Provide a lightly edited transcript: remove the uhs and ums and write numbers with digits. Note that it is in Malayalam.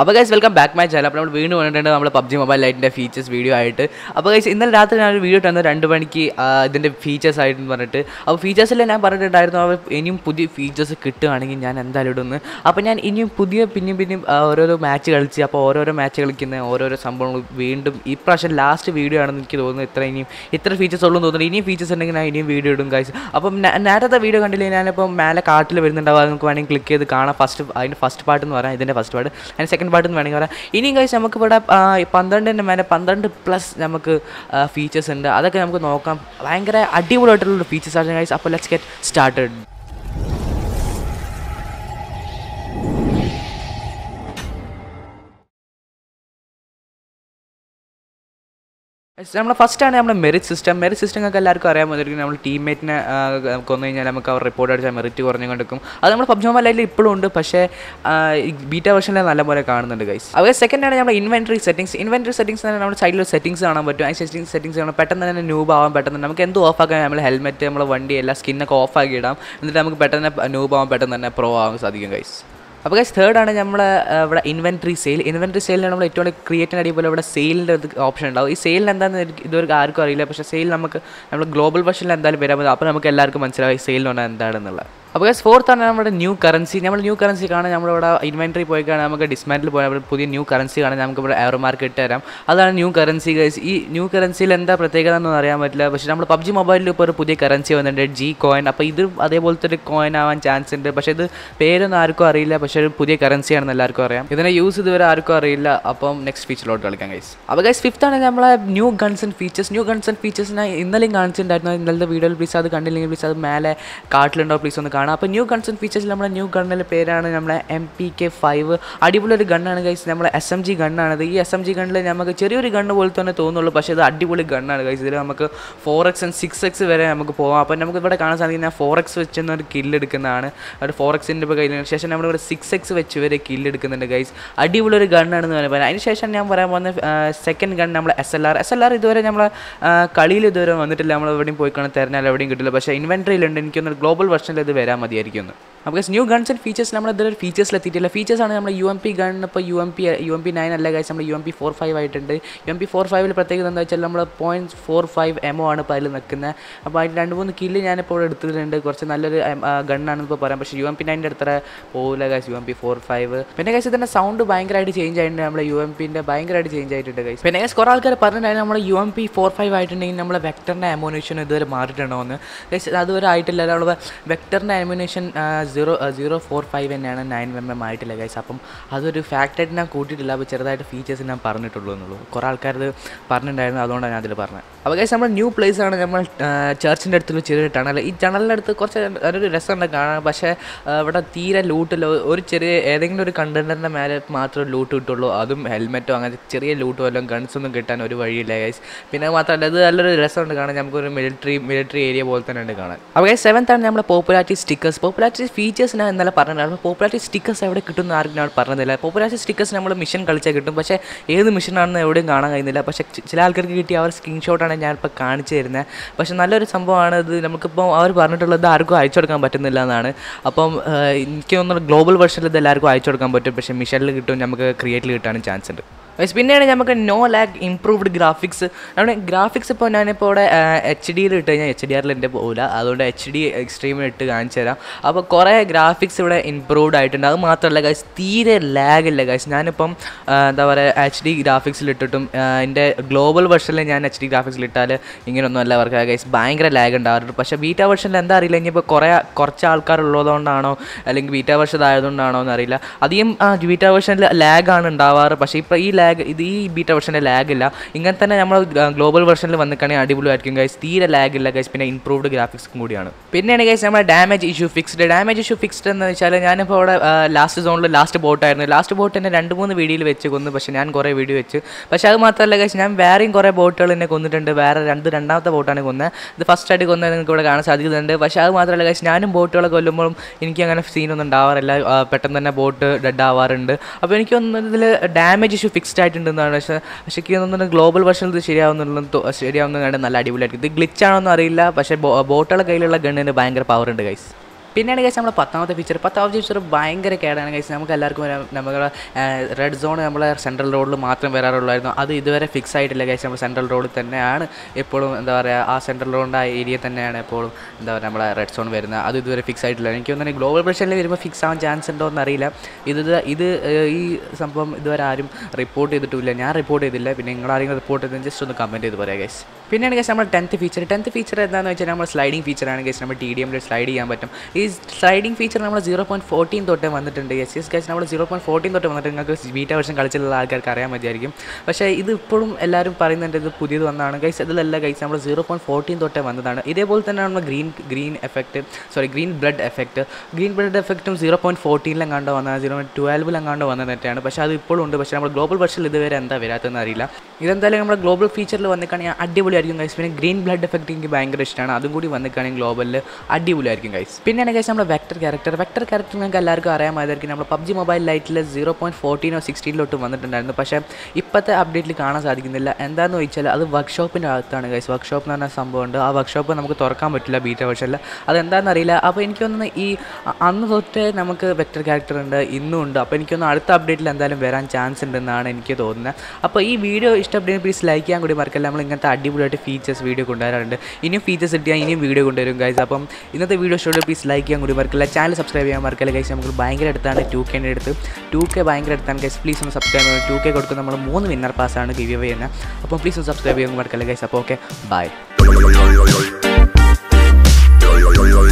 അപ്പോൾ guys welcome back my channel. അപ്പോൾ നമ്മൾ വീണ്ടും വന്നിട്ടുണ്ട് നമ്മുടെ PUBG Mobile Lite features video ആയിട്ട്. അപ്പോൾ ഗൈസ് ഇന്നലെ രാത്രി ഞാനൊരു വീഡിയോ ഇട്ടായിരുന്നു 2 മണിക്ക് ഇതിൻ്റെ ഫീച്ചേഴ്സ് ആയിട്ട് പറഞ്ഞിട്ട്. അപ്പോൾ ഫീച്ചേഴ്സിൽ ഞാൻ പറഞ്ഞിട്ടുണ്ടായിരുന്നു അവർ ഇനിയും പുതിയ ഫീച്ചേഴ്സ് കിട്ടുകയാണെങ്കിൽ ഞാൻ എന്തായാലും ഇടുന്നു. അപ്പോൾ ഞാൻ ഇനിയും പിന്നെയും ഓരോരോ മാച്ച് കളിച്ച് അപ്പോൾ ഓരോരോ മാച്ച് കളിക്കുന്ന ഓരോരോ സംഭവങ്ങൾ വീണ്ടും ഈ പ്രാവശ്യം ലാസ്റ്റ് വീഡിയോ ആണെന്ന് എനിക്ക് തോന്നുന്നു. ഇത്ര ഫീച്ചേഴ്സ് ഉള്ളൂ തോന്നുന്നു. ഇനിയും ഫീച്ചേഴ്സ് ഉണ്ടെങ്കിൽ ഞാൻ ഇനിയും വീഡിയോ ഇടും ഗൈസ്. അപ്പം നേരത്തെ വീഡിയോ കണ്ടില്ലെങ്കിൽ ഞാനിപ്പോൾ മേലെ കാർട്ടിൽ വരുന്നുണ്ടാവും. നമുക്ക് വേണമെങ്കിൽ ക്ലിക്ക് ചെയ്ത് കാണാം. അതിൻ്റെ ഫസ്റ്റ് പാർട്ട് എന്ന് പറയാം, ഇതിൻ്റെ ഫസ്റ്റ് പാർട്ട്. അതിന് സെക്കൻഡ് പാർട്ട് എന്ന് വേണമെങ്കിൽ പറയാം. ഇനിയും കഴിച്ച് നമുക്കിവിടെ 12++ നമുക്ക് ഫീച്ചേഴ്സ് ഉണ്ട്. അതൊക്കെ നമുക്ക് നോക്കാം. ഭയങ്കര അടിപൊളിയായിട്ടുള്ള ഫീച്ചേഴ്സ് ആണ് ഗൈസ്. അപ്പോൾ ലെറ്റ്സ് ഗെറ്റ് സ്റ്റാർട്ടഡ്. നമ്മുടെ ഫസ്റ്റാണ് നമ്മുടെ മെറിറ്റ് സിസ്റ്റം. മെറിറ്റ് സിസ്റ്റം ഒക്കെ എല്ലാവർക്കും അറിയാൻ വന്നിരിക്കും. നമ്മൾ ടീംമേറ്റിനെ കൊന്നു കഴിഞ്ഞാൽ നമുക്ക് അവർ റിപ്പോർട്ട് അടിച്ചാൽ മെറിറ്റ് കുറഞ്ഞു കൊണ്ടിരിക്കും. അത് നമ്മൾ PUBG Mobile Lite ഇപ്പോഴും ഉണ്ട്, പക്ഷേ ബീറ്റ വെർഷനിൽ നല്ലപോലെ കാണുന്നുണ്ട് ഗൈസ്. അതുപോലെ സെക്കൻഡാണ് നമ്മുടെ ഇൻവെൻട്രി സെറ്റിംഗ്സ്. ഇൻവെൻട്രി സെറ്റിംഗ്സ് തന്നെ നമ്മുടെ സൈഡിൽ സെറ്റിംഗ്സ് കാണാൻ പറ്റും. ആ സെറ്റിംഗ്സ് കാണാൻ പെട്ടെന്ന് തന്നെ ന്യൂബ് ആവാൻ പെട്ടെന്ന് നമുക്ക് എന്ത് ഓഫാക്കാൻ നമ്മൾ ഹെൽമെറ്റ് നമ്മളെ വണ്ടി എല്ലാ സ്കിന്നൊക്കെ ഓഫാക്കി ഇടാം. എന്നിട്ട് നമുക്ക് പെട്ടെന്ന് ന്യൂബ് ആവാൻ പെട്ടെന്ന് തന്നെ പ്രോ ആവാൻ സാധിക്കും ഗൈസ്. അപ്പോൾ ഗൈസ് തേർഡാണ് നമ്മൾ ഇവിടെ ഇൻവെൻട്രി സെയിൽ. ഇൻവെൻട്രി സെയിലിന് നമ്മൾ ഏറ്റവും കൂടുതൽ ക്രിയേറ്റ് അടിപൊളി ഇവിടെ സെയിലിൻ്റെ ഓപ്ഷൻ ഉണ്ടാവും. ഈ സെയിലിന് എന്താണെന്ന് ഇതുവരെ ആർക്കും അറിയില്ല, പക്ഷേ സെയിൽ നമുക്ക് നമ്മൾ ഗ്ലോബൽ വെർഷനിൽ എന്തായാലും വരാൻ പറ്റും. അപ്പോൾ നമുക്ക് എല്ലാവർക്കും മനസ്സിലാവും ഈ സെയിലിന് പറഞ്ഞാൽ എന്താണെന്നുള്ളത്. അപ്പോൾ ഗൈസ് ഫോർത്താണ് നമ്മുടെ ന്യൂ കറൻസി. നമ്മൾ ന്യൂ കറൻസി കാണാൻ നമ്മളിവിടെ ഇൻവെൻട്രി പോയി കാണാൻ നമുക്ക് ഡിസ്മാൻറ്റിൽ പോയാൽ പുതിയ ന്യൂ കറൻസി കാണാൻ നമുക്കിവിടെ എയർ മാർക്ക് ഇട്ട് തരാം. അതാണ് ന്യൂ കറൻസി ഗൈസ്. ഈ ന്യൂ കറൻസിയിൽ എന്താ പ്രത്യേകത എന്നൊന്നും അറിയാൻ പറ്റില്ല, പക്ഷേ നമ്മൾ PUBG മൊബൈലിൽ ഇപ്പോൾ ഒരു പുതിയ കറൻസി വന്നിട്ടുണ്ട്, ജി കോയിൻ. അപ്പോൾ ഇത് അതേപോലത്തെ ഒരു കോയിൻ ആവാൻ ചാൻസ് ഉണ്ട്, പക്ഷേ ഇത് പേരൊന്നും ആർക്കും അറിയില്ല. പക്ഷേ ഒരു പുതിയ കറൻസിയാണെന്ന് എല്ലാവർക്കും അറിയാം. ഇതിനെ യൂസ് ഇതുവരെ ആർക്കും അറിയില്ല. അപ്പം നെക്സ്റ്റ് ഫീച്ചറിലോട്ട് കളിക്കാം ഗൈസ്. അപ്പോൾ ഗൈസ് ഫിഫ്ത്താണ് നമ്മളെ new guns and features. New guns and ഫീച്ചേഴ്സിനെ ഇന്നലെയും കാണിച്ചിട്ടുണ്ടായിരുന്നു. ഇന്നലത്തെ വീഡിയോയിൽ പ്ലീസ് അത് കണ്ടില്ലെങ്കിൽ പ്ലീസ് അത് മേലെ കാട്ടിലുണ്ടോ പ്ലീസ് ഒന്ന്. അപ്പോൾ ന്യൂ ഗൺസ് ആൻഡ് ഫീച്ചേഴ്സിൽ നമ്മുടെ ന്യൂ ഗണ്ണിൻ്റെ പേരാണ് നമ്മളെ MPK 5. അടിപൊളി ഒരു ഗണ്ണാണ് ഗൈസ്. നമ്മളെ SMG ഗണ്ണാണിത്. ഈ SMG ഗണ്ണിൽ നമുക്ക് ചെറിയൊരു ഗണ്ണ് പോലെ തന്നെ തോന്നുള്ളൂ, പക്ഷേ ഇത് അടിപൊളി ഗണ്ണാണ് ഗൈസ്. ഇതിൽ നമുക്ക് 4x and 6x വരെ നമുക്ക് പോകാം. അപ്പോൾ നമുക്ക് ഇവിടെ കാണാൻ സാധിക്കുന്ന 4x വെച്ച് ഒരു കില്ലെടുക്കുന്നതാണ്. ഒരു 4xൻ്റെ ഇപ്പോൾ കഴിഞ്ഞതിന് ശേഷം നമ്മളിവിടെ 6x വെച്ച് വരെ കില്ലെടുക്കുന്നുണ്ട് ഗൈസ്. അടിപൊളി ഒരു ഗണ്ണാണെന്ന് പറയാം. അതിന് ശേഷം ഞാൻ പറയാൻ പോകുന്ന സെക്കൻഡ് ഗൺ നമ്മളെ SLR. ഇതുവരെ നമ്മളെ കളിയിൽ ഇതുവരെ വന്നിട്ടില്ല. നമ്മൾ എവിടെയും പോയി കാണാൻ തിരഞ്ഞാൽ എവിടെയും കിട്ടില്ല, പക്ഷേ ഇൻവെൻട്രിയിലുണ്ട്. എനിക്കൊന്ന് ഗ്ലോബൽ വെർഷനിൽ ഇത് വരാൻ മതിയായിരിക്കുമെന്ന്. അപ്പോൾ guys new guns and features നമ്മൾ ഇതൊരു ഫീച്ചേഴ്സിലെത്തിയിട്ടില്ല. ഫീച്ചേഴ്സാണ് നമ്മൾ UMP ഗൺ. ഇപ്പോൾ UMP9 അല്ല ഗൈസ്, നമ്മൾ UMP45 ആയിട്ടുണ്ട്. UMP45 പ്രത്യേകത എന്താ വെച്ചാൽ നമ്മൾ 0.45 MO ആണ് ഇപ്പോൾ അതിൽ നിൽക്കുന്നത്. അപ്പോൾ അതിൽ 2-3 കില്ല് ഞാനിപ്പോൾ ഇവിടെ എടുത്തിട്ടുണ്ട്. കുറച്ച് നല്ലൊരു ഗണ്ണാണെന്ന് ഇപ്പോൾ പറയാം, പക്ഷേ UMP9ൻ്റെ അടുത്ത പോകില്ല ഗൈസ്, UMP45. പിന്നെ ഗൈസ് ഇതിൻ്റെ സൗണ്ട് ഭയങ്കരമായിട്ട് ചേഞ്ച് ആയിട്ടുണ്ട്. നമ്മുടെ UMPൻ്റെ ഭയങ്കരമായിട്ട് ചേഞ്ച് ആയിട്ടുണ്ട് ഗൈസ്. പിന്നെ ഗൈസ് കുറേ ആൾക്കാർ പറഞ്ഞിട്ടുണ്ടായിരുന്നു നമ്മൾ UMP45 ആയിട്ടുണ്ടെങ്കിൽ നമ്മൾ വെക്ടറിൻ്റെ അമോനേഷൻ ഇതുവരെ മാറിയിട്ടുണ്ടോ എന്ന്. ഗൈസ് അതുവരെ ആയിട്ടില്ല. നമ്മൾ വെക്ടറിൻ്റെ അമോനേഷൻ 0.045 തന്നെയാണ്, 9mm ആയിട്ടില്ല ഗൈസ്. അപ്പം അതൊരു ഫാക്റ്റായിട്ട് ഞാൻ കൂട്ടിയിട്ടില്ല. അപ്പോൾ ചെറുതായിട്ട് ഫീച്ചേഴ്സ് ഞാൻ പറഞ്ഞിട്ടുള്ളൂ എന്നുള്ളൂ. കുറേ ആൾക്കാർ ഇത് പറഞ്ഞിട്ടുണ്ടായിരുന്നു, അതുകൊണ്ടാണ് ഞാൻ അതിൽ പറഞ്ഞത്. അപ്പോൾ ഗൈസ് നമ്മൾ ന്യൂ പ്ലേസാണ്. നമ്മൾ ചർച്ചിൻ്റെ അടുത്തുള്ള ചെറിയ ടണൽ. ഈ ടണലിൻ്റെ അടുത്ത് കുറച്ച് ഒരു രസമുണ്ട് കാണാൻ, പക്ഷേ ഇവിടെ തീരെ ലൂട്ടില്ല. ഒരു ചെറിയ ഏതെങ്കിലും ഒരു കണ്ടെയ്നറിൻ്റെ മേലെ മാത്രമേ ലൂട്ട് കിട്ടുള്ളൂ. അതും ഹെൽമെറ്റോ അങ്ങനത്തെ ചെറിയ ലൂട്ടോ എല്ലാം ഗൺസൊന്നും കിട്ടാൻ ഒരു വഴിയില്ല ഗൈസ്. പിന്നെ മാത്രമല്ല ഇത് നല്ലൊരു രസമുണ്ട് കാണാൻ. നമുക്കൊരു മിലിറ്ററി ഏരിയ പോലെ തന്നെ ഉണ്ട് കാണാൻ. അപ്പോൾ ഗൈസ് സെവൻത്താണ് നമ്മളെ പോപ്പുലാരിറ്റി സ്റ്റിക്കേഴ്സ്. പോപ്പുലാരിറ്റി ഫീച്ചേഴ്സ് ഞാൻ ഇന്നലെ പറഞ്ഞിട്ടുണ്ടായിരുന്നു. പോപ്പുലാരിറ്റി സ്റ്റിക്കേഴ്സ് എവിടെ കിട്ടുമെന്ന് ആർക്കും ഞാൻ പറഞ്ഞില്ല. പോപ്പുലാരിറ്റി സ്റ്റിക്കേഴ്സ് നമ്മൾ മിഷൻ കളിച്ചാൽ കിട്ടും, പക്ഷേ ഏത് മിഷനാണെന്ന് എവിടെയും കാണാൻ കഴിയുന്നില്ല. പക്ഷേ ചില ആൾക്കാർക്ക് കിട്ടിയ അവർ സ്ക്രീൻഷോട്ടാണ് ഞാനിപ്പോൾ കാണിച്ചു തരുന്നത്. പക്ഷേ നല്ലൊരു സംഭവമാണ് ഇത്. നമുക്കിപ്പോൾ അവർ പറഞ്ഞിട്ടുള്ളത് ആർക്കും അയച്ചു കൊടുക്കാൻ പറ്റുന്നില്ല എന്നാണ്. അപ്പം എനിക്ക് തോന്നുന്നു ഗ്ലോബൽ വെർഷനിൽ ഇത് എല്ലാവർക്കും അയച്ചു കൊടുക്കാൻ പറ്റും, പക്ഷേ മിഷനിൽ കിട്ടും നമുക്ക് ക്രിയേറ്റിൽ കിട്ടാനും ചാൻസ് ഉണ്ട്. പിന്നെയാണ് നമുക്ക് നോ ലാഗ് ഇംപ്രൂവ്ഡ് ഗ്രാഫിക്സ്. നമ്മുടെ ഗ്രാഫിക്സ് ഇപ്പോൾ ഞാനിപ്പോൾ ഇവിടെ HDയിൽ ഇട്ട് കഴിഞ്ഞാൽ HDR എൻ്റെ പോകില്ല. അതുകൊണ്ട് HD എക്സ്ട്രീമിൽ ഇട്ട് കാണിച്ചു തരാം. അപ്പോൾ കുറേ ഗ്രാഫിക്സ് ഇവിടെ ഇംപ്രൂവ്ഡ് ആയിട്ടുണ്ട്. അത് മാത്രമല്ല ഗൈസ് തീരെ ലാഗ് ഇല്ല ഗൈസ്. ഞാനിപ്പം എന്താ പറയുക HD ഗ്രാഫിക്സിൽ ഇട്ടിട്ടും എൻ്റെ ഗ്ലോബൽ വെർഷനിൽ ഞാൻ HD ഗ്രാഫിക്സിൽ ഇട്ടാൽ ഇങ്ങനെയൊന്നും അല്ല വർക്ക് ഗൈസ്, ഭയങ്കര ലാഗ് ഉണ്ടാവാറുണ്ട്. പക്ഷേ ബീറ്റാ വെർഷനിൽ എന്താ അറിയില്ല, ഇനിയിപ്പോൾ കുറച്ച് ആൾക്കാരുള്ളതുകൊണ്ടാണോ അല്ലെങ്കിൽ ബീറ്റാ വെർഷൻ ആയതുകൊണ്ടാണോ എന്നറിയില്ല. അധികം ബീറ്റാ വെർഷനിൽ ലാഗാണ് ഉണ്ടാവാറ്, പക്ഷേ ഇപ്പോൾ ഈ ലാഗ് ഇത് ഈ ബീറ്റ വെർഷൻ്റെ ലാഗില്ല. ഇങ്ങനെ തന്നെ നമ്മൾ ഗ്ലോബൽ വെർഷനിൽ വന്നിക്കുകയാണെങ്കിൽ അടിപൊളിയായിരിക്കും ഗൈസ്. തീരെ ലാഗില്ല ഗൈസ്. പിന്നെ ഇംപ്രൂവ്ഡ് ഗ്രാഫിക്സും കൂടിയാണ്. പിന്നെയാണ് ഗൈസ് നമ്മുടെ damage issue fixed. Damage issue fixed എന്ന് വെച്ചാൽ ഞാനിപ്പോൾ അവിടെ ലാസ്റ്റ് സോണിൽ ലാസ്റ്റ് ബോട്ടായിരുന്നു. ലാസ്റ്റ് ബോട്ട് എന്നെ 2-3 വീഡിയോയിൽ വെച്ച് കൊന്നു, പക്ഷേ ഞാൻ കുറേ വീഡിയോ വെച്ച്. പക്ഷേ അത് മാത്രമല്ല ഗൈസ്, ഞാൻ വേറെയും കുറേ ബോട്ടുകൾ എന്നെ കൊന്നിട്ടുണ്ട്. വേറെ രണ്ടാമത്തെ ബോട്ടാണ് കൊന്നത്. ഇത് ഫസ്റ്റായിട്ട് കൊന്നത് നിങ്ങൾക്ക് ഇവിടെ കാണാൻ സാധിക്കുന്നുണ്ട്. പക്ഷേ അത് മാത്രമല്ല ഗൈസ്, ഞാനും ബോട്ടുകളെ കൊല്ലുമ്പോഴും എനിക്ക് അങ്ങനെ സീനൊന്നും ഉണ്ടാവാറില്ല. പെട്ടെന്ന് തന്നെ ബോട്ട് ഡെഡ് ആവാറുണ്ട്. അപ്പോൾ എനിക്ക് തോന്നുന്നത് ഇതിൽ ഡാമേജ് ഇഷ്യൂ ഫിക്സ്ഡ് ആയിട്ടുണ്ടെന്നാണ്. പക്ഷേ എനിക്ക് തോന്നുന്നത് ഗ്ലോബൽ വെർഷനിൽ ഇത് ശരിയാവുന്നതാണ്. നല്ല അടിപൊളിയായിരിക്കും. ഇത് ഗ്ലിച്ചാണോ എന്നറിയില്ല, പക്ഷേ ബോട്ടുകളുടെ കയ്യിലുള്ള ഗണ്ണിന് ഭയങ്കര പവർ ഉണ്ട് ഗൈസ്. പിന്നെ ഗൈസ് നമ്മുടെ പത്താമത്തെ ഫീച്ചർ ഭയങ്കര കേടാണ് ഗൈസ്. നമുക്ക് എല്ലാവർക്കും നമ്മുടെ റെഡ് സോൺ നമ്മളെ സെൻട്രൽ റോഡിൽ മാത്രം വരാറുള്ളായിരുന്നു. അത് ഇതുവരെ ഫിക്സ് ആയിട്ടില്ല ഗൈസ്. നമ്മൾ സെൻട്രൽ റോഡിൽ തന്നെയാണ് എപ്പോഴും എന്താ പറയുക, ആ സെൻട്രൽ റോഡിൻ്റെ ആ ഏരിയ തന്നെയാണ് എപ്പോഴും എന്താ പറയുക നമ്മളെ റെഡ് സോൺ വരുന്നത്. അത് ഇതുവരെ ഫിക്സ് ആയിട്ടില്ല. എനിക്ക് തോന്നുന്നു ഗ്ലോബൽ പ്രഷറിൽ വരുമ്പോൾ ഫിക്സ് ആവാൻ ചാൻസ് ഉണ്ടോ എന്നറിയില്ല. ഇത് ഈ സംഭവം ഇതുവരെ ആരും റിപ്പോർട്ട് ചെയ്തിട്ടില്ല, ഞാൻ റിപ്പോർട്ട് ചെയ്തില്ല. പിന്നെ നിങ്ങളാരെങ്കിലും റിപ്പോർട്ട് ചെയ്ത് ജസ്റ്റ് ഒന്ന് കമൻറ്റ് ചെയ്ത് പറയാം ഗൈസ്. പിന്നെയാണ് ഗൈസ് നമ്മുടെ ടെൻത്ത് ഫീച്ചർ എന്താണെന്ന് വെച്ചാൽ നമ്മൾ സ്ലൈഡിംഗ് ഫീച്ചറാണ് ഗൈസ്. നമ്മൾ ടി ഡി എമ്മിൽ സ്ലൈഡ് ചെയ്യാൻ പറ്റും. ഈ സ്ലൈഡിംഗ് ഫീച്ചർ നമ്മൾ 0.14 തൊട്ട് വന്നിട്ടുണ്ട് ഗൈസ്. ഗൈസ് നമ്മൾ 0.14 തൊട്ട് വന്നിട്ട് നിങ്ങൾക്ക് ബീറ്റ വെർഷൻ കളിച്ചിട്ടുള്ള ആൾക്കാർക്ക് അറിയാൻ മതിയായിരിക്കും. പക്ഷേ ഇത് ഇപ്പോഴും എല്ലാവരും പറയുന്നുണ്ട് ഇത് പുതിയത് വന്നതാണ് ഗൈസ്. ഇതിലല്ല ഗൈസ്, നമ്മൾ 0.14 തൊട്ടേ വന്നതാണ്. ഇതേപോലെ തന്നെ നമ്മൾ ഗ്രീൻ ബ്ലഡ് എഫക്റ്റും 0.14 എങ്ങാണ്ടോ വന്നത്, 0.12 എങ്ങാണ്ടോ വന്നതെറ്റാണ്. പക്ഷേ അത് ഇപ്പോഴും ഉണ്ട്. പക്ഷേ നമ്മൾ ഗ്ലോബൽ വെർഷനിൽ ഇതുവരെ എന്താ വരാത്തതെന്ന് അറിയില്ല. ഇതെന്തായാലും നമ്മുടെ ഗ്ലോബൽ ഫീച്ചറിൽ വന്നിക്കാണെങ്കിൽ അടിപൊളിയായിരിക്കും ഗൈസ്. പിന്നെ ഗ്രീൻ ബ്ലഡ് എഫക്റ്റ് എനിക്ക് ഭയങ്കര ഇഷ്ടമാണ്. അതും കൂടി വന്നിക്കാണെങ്കിൽ ഗ്ലോബലിൽ അടിപൊളിയായിരിക്കും ഗൈസ്. പിന്നെയാണ് ഗൈസ് നമ്മുടെ വെക്ടർ ക്യാരക്ടർ നിങ്ങൾക്ക് എല്ലാവർക്കും അറിയാമായിരിക്കും. നമ്മൾ പബ്ജി മൊബൈൽ ലൈറ്റിൽ 0.14 or 16 വന്നിട്ടുണ്ടായിരുന്നു. പക്ഷേ ഇപ്പോഴത്തെ അപ്ഡേറ്റിൽ കാണാൻ സാധിക്കുന്നില്ല. എന്താണെന്ന് ചോദിച്ചാൽ അത് വർക്ക്ഷോപ്പിൻ്റെ അകത്താണ് ഗൈസ്. വർക്ക്ഷോപ്പ് എന്ന് പറഞ്ഞ സംഭവമുണ്ട്. ആ വർക്ക്ഷോപ്പ് നമുക്ക് തുറക്കാൻ പറ്റില്ല ബീറ്റ വെർഷനിൽ. അതെന്താണെന്നറിയില്ല. അപ്പോൾ എനിക്ക് തോന്നുന്നു ഈ അന്ന് തൊട്ടേ നമുക്ക് വെക്ടർ ക്യാരക്ടർ ഉണ്ട്, ഇന്നും ഉണ്ട്. അപ്പോൾ എനിക്കൊന്ന് അടുത്ത അപ്ഡേറ്റിൽ എന്തായാലും വരാൻ ചാൻസ് ഉണ്ടെന്നാണ് എനിക്ക് തോന്നുന്നത്. അപ്പോൾ ഈ വീഡിയോ ഇഷ്ടപ്പെട്ടെങ്കിൽ പ്ലീസ് ലൈക്ക് ചെയ്യാൻ കൂടി മറക്കല്ല. നമ്മൾ ഇങ്ങനത്തെ അടിപൊളിയായിട്ട് ഫീച്ചേഴ്സ് വീഡിയോ കൊണ്ടുവരാറുണ്ട്. ഇനിയും ഫീച്ചേഴ്സ് കിട്ടിയാൽ ഇനിയും വീഡിയോ കൊണ്ടുവരും ഗൈസ്. അപ്പം ഇന്നത്തെ വീഡിയോ ഇഷ്ടപ്പെട്ടു പ്ലീസ് ലൈക്ക് ചെയ്യാൻ കൂടി മറക്കല്ല. ചാനൽ സബ്സ്ക്രൈബ് ചെയ്യാൻ മറക്കല്ല ഗൈസ്. നമുക്ക് ഭയങ്കര അടുത്താണ് 2K എടുത്ത് 2K ഭയങ്കര അടുത്താണ് ഗൈസ്. പ്ലീസ് ഒന്ന് സബ്സ്ക്രൈബ് ചെയ്യണം. 2K കൊടുക്കുന്ന നമ്മൾ 3 വിന്നർ പാസ്സാണ് ഗിവ് അവേ ചെയ്യുന്നത്. അപ്പോൾ പ്ലീസ് ഒന്ന് സബ്സ്ക്രൈബ് ചെയ്യാൻ മറക്കല്ല ഗൈസ്. അപ്പോൾ ഓക്കെ ബൈ.